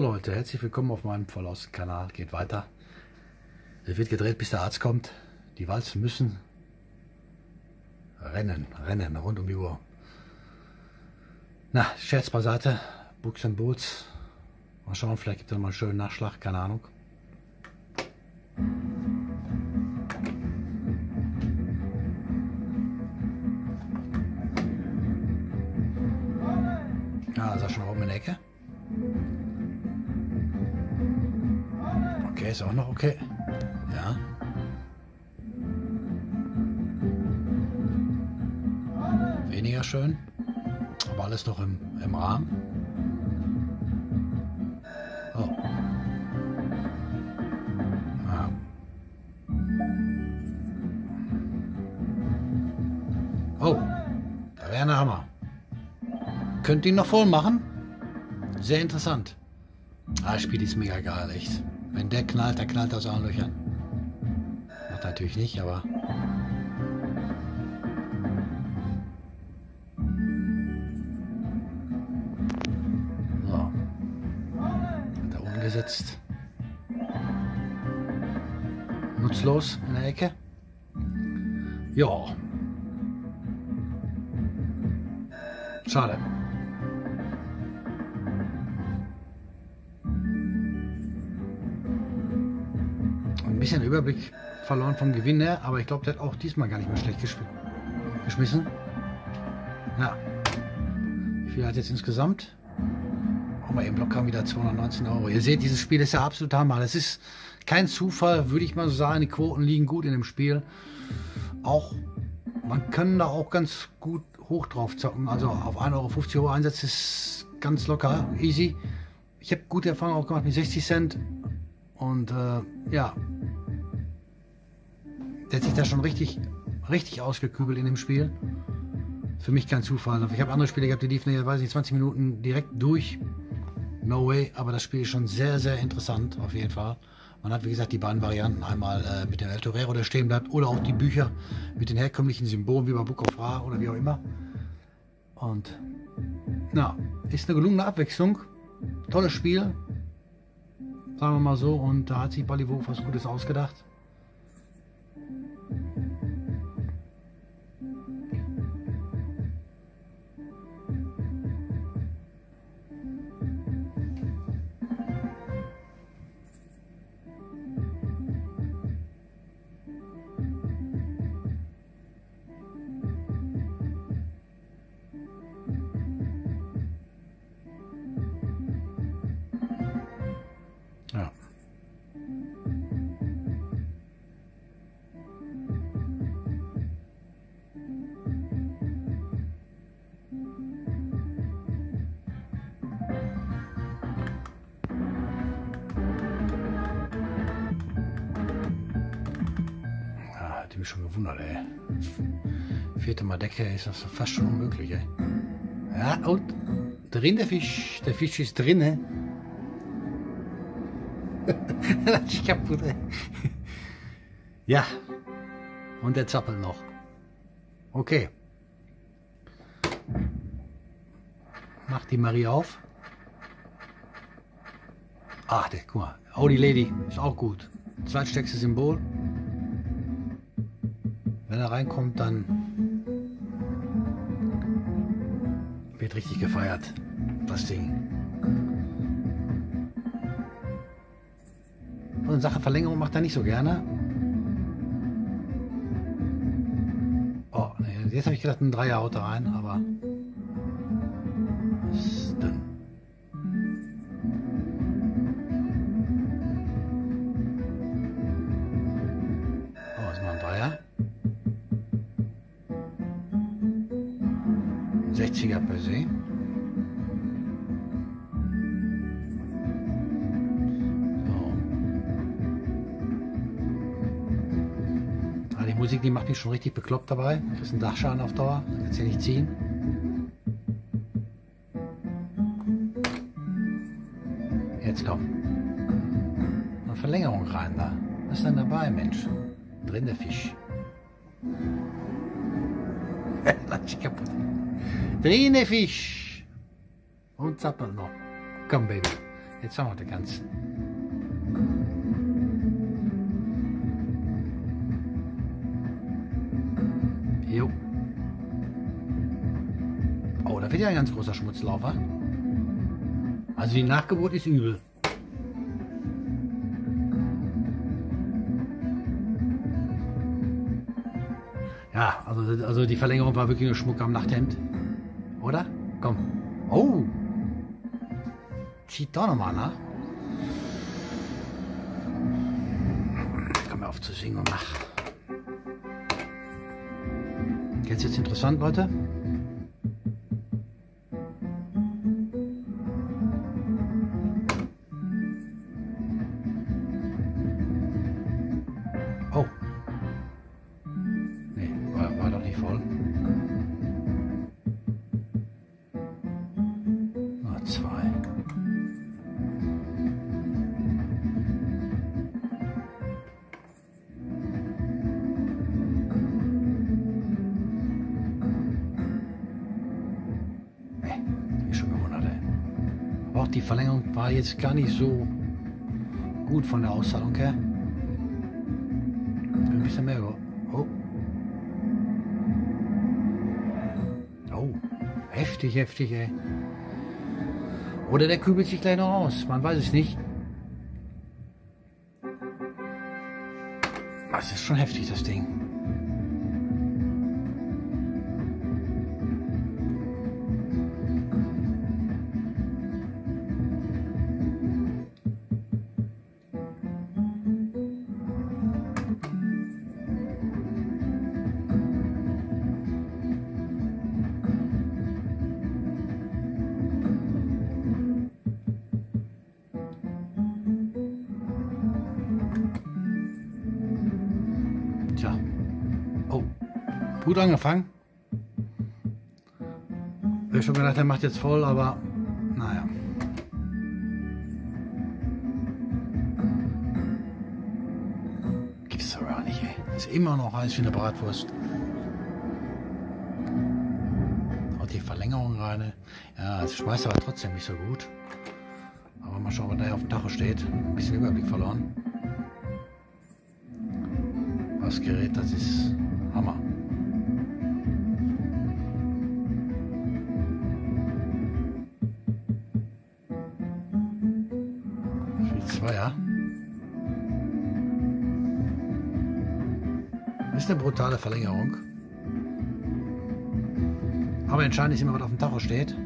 Hallo Leute, herzlich willkommen auf meinem verlassenen Kanal. Geht weiter. Es wird gedreht, bis der Arzt kommt. Die Walzen müssen rennen, rund um die Uhr. Na, Scherz beiseite, Books and Boots. Mal schauen, vielleicht gibt es nochmal einen schönen Nachschlag, keine Ahnung. Ja, ist er schon oben in der Ecke. Okay, ist auch noch okay. Ja. Weniger schön, aber alles noch im Rahmen. Oh. Ja. Oh, da wäre ein Hammer. Könnt ihr ihn noch voll machen? Sehr interessant. Ah, das Spiel ist mega geil, echt. Wenn der knallt, dann knallt er aus allen Löchern. Macht natürlich nicht, aber... So. Hat er umgesetzt. Nutzlos in der Ecke. Ja. Schade. Ein bisschen Überblick verloren vom Gewinn her, aber ich glaube, der hat auch diesmal gar nicht mehr schlecht geschmissen. Ja. Wie viel hat jetzt insgesamt? Auch mal im Block haben wieder 219 €. Ihr seht, dieses Spiel ist ja absolut Hammer. Das ist kein Zufall, würde ich mal so sagen. Die Quoten liegen gut in dem Spiel. Auch man kann da auch ganz gut hoch drauf zocken. Also auf 1,50 € Einsatz ist ganz locker, easy. Ich habe gute Erfahrungen auch gemacht mit 60 Cent. Und ja, der hat sich da schon richtig ausgekübelt in dem Spiel. Für mich kein Zufall. Ich habe andere Spiele gehabt, die liefen, weiß nicht, 20 Minuten direkt durch. No way, aber das Spiel ist schon sehr, sehr interessant, auf jeden Fall. Man hat, wie gesagt, die beiden Varianten. Einmal mit dem El Torero, der stehen bleibt, oder auch die Bücher mit den herkömmlichen Symbolen, wie bei Book of Ra oder wie auch immer. Und, na, ist eine gelungene Abwechslung. Tolles Spiel. Sagen wir mal so, und da hat sich Bally Wulff was Gutes ausgedacht. Ja. Ja, hat mich schon gewundert, ey. 4. Mal Decke, ist das fast schon unmöglich, ey. Ja, und drin der Fisch. Der Fisch ist drin, ey. Ich kaputt, ey. Ja, und der zappelt noch. Okay. Mach die Marie auf. Ach, guck mal. Oh, die Lady ist auch gut. Zweitstärkstes Symbol. Wenn er reinkommt, dann wird richtig gefeiert. Das Ding. Und Sache Verlängerung macht er nicht so gerne. Oh, jetzt habe ich gedacht, ein Dreier haut da rein, aber... Ist dünn. Oh, jetzt mal ein Dreier. 60er per se. Musik, die macht mich schon richtig bekloppt dabei. Du kriegst einen Dachschaden auf Dauer, kannst hier nicht ziehen. Jetzt komm. Eine Verlängerung rein da. Was ist denn dabei, Mensch? Drin der Fisch. Kaputt. Drin der Fisch. Und zappel noch. Komm, Baby. Jetzt haben wir den ganzen. Jo. Oh, da wird ja ein ganz großer Schmutzlaufer. Also die Nachgeburt ist übel. Ja, also die Verlängerung war wirklich nur Schmuck am Nachthemd. Oder? Komm. Oh! Zieht doch nochmal, ne? Komm mal auf zu singen und mach. Jetzt ist interessant, Leute. Oh. Nee, war doch nicht voll. Ah, zwei. Die Verlängerung war jetzt gar nicht so gut von der Auszahlung her. Ein bisschen mehr. Oh. Oh. Heftig, heftig, ey. Oder der kübelt sich gleich noch aus. Man weiß es nicht. Das ist schon heftig, das Ding. Gut angefangen. Ich habe schon gedacht, er macht jetzt voll, aber naja. Gibt's doch gar nicht, ey. Ist immer noch heiß wie eine Bratwurst. Haut die Verlängerung rein. Ja, das schmeißt aber trotzdem nicht so gut. Aber mal schauen, was da auf dem Tacho steht. Ein bisschen Überblick verloren. Das Gerät, das ist Hammer. Ja. Das ist eine brutale Verlängerung. Aber entscheidend ist immer, was auf dem Tacho steht.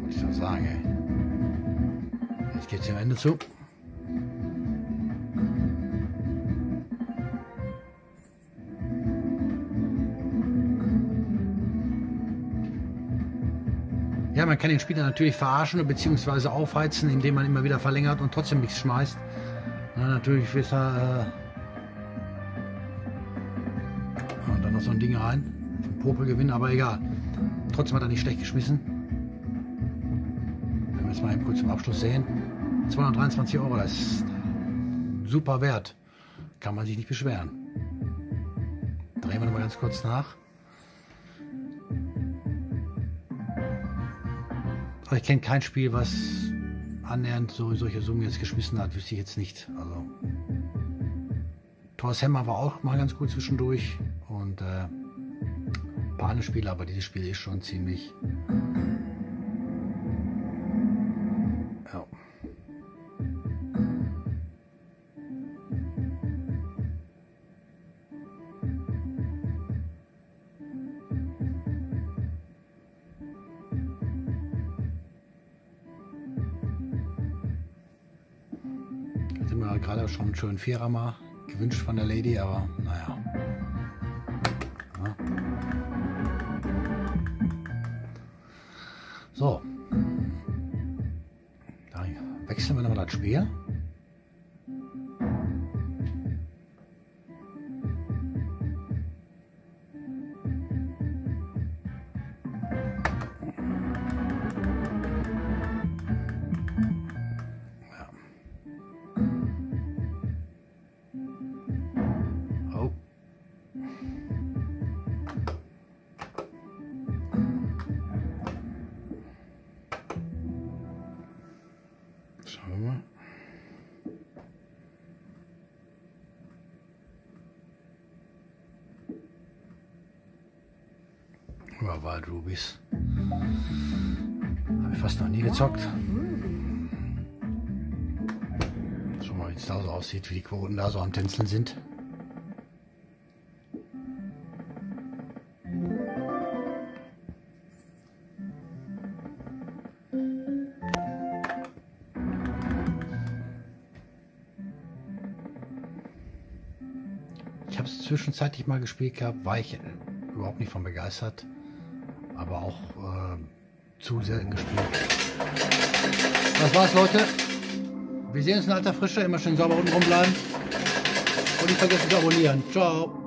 Muss ich doch sagen, ey. Jetzt geht's dem Ende zu. Ja, man kann den Spieler natürlich verarschen bzw. aufheizen, indem man immer wieder verlängert und trotzdem nichts schmeißt. Na, natürlich wird er... Und dann noch so ein Ding rein. Ein Popel gewinnen, aber egal. Trotzdem hat er nicht schlecht geschmissen. Wenn wir es mal eben kurz zum Abschluss sehen. 223 €, das ist super wert. Kann man sich nicht beschweren. Drehen wir nochmal ganz kurz nach. Ich kenne kein Spiel, was annähernd solche Summen jetzt geschmissen hat, wüsste ich jetzt nicht. Also, Thor's Hammer war auch mal ganz gut zwischendurch und ein paar andere Spiele, aber dieses Spiel ist schon ziemlich. Ja. Gerade schon einen schönen Vierer mal gewünscht von der Lady, aber naja. Ja. So. Dann wechseln wir nochmal das Spiel. Schauen wir mal. Über Waldrubies. Habe ich fast noch nie gezockt. Schau mal, wie es da so aussieht, wie die Quoten da so am Tänzeln sind. Ich habe es zwischenzeitlich mal gespielt gehabt, war ich überhaupt nicht von begeistert, aber auch zu selten gespielt. Das war's, Leute. Wir sehen uns in alter Frische. Immer schön sauber unten rumbleiben. Und nicht vergessen zu abonnieren. Ciao.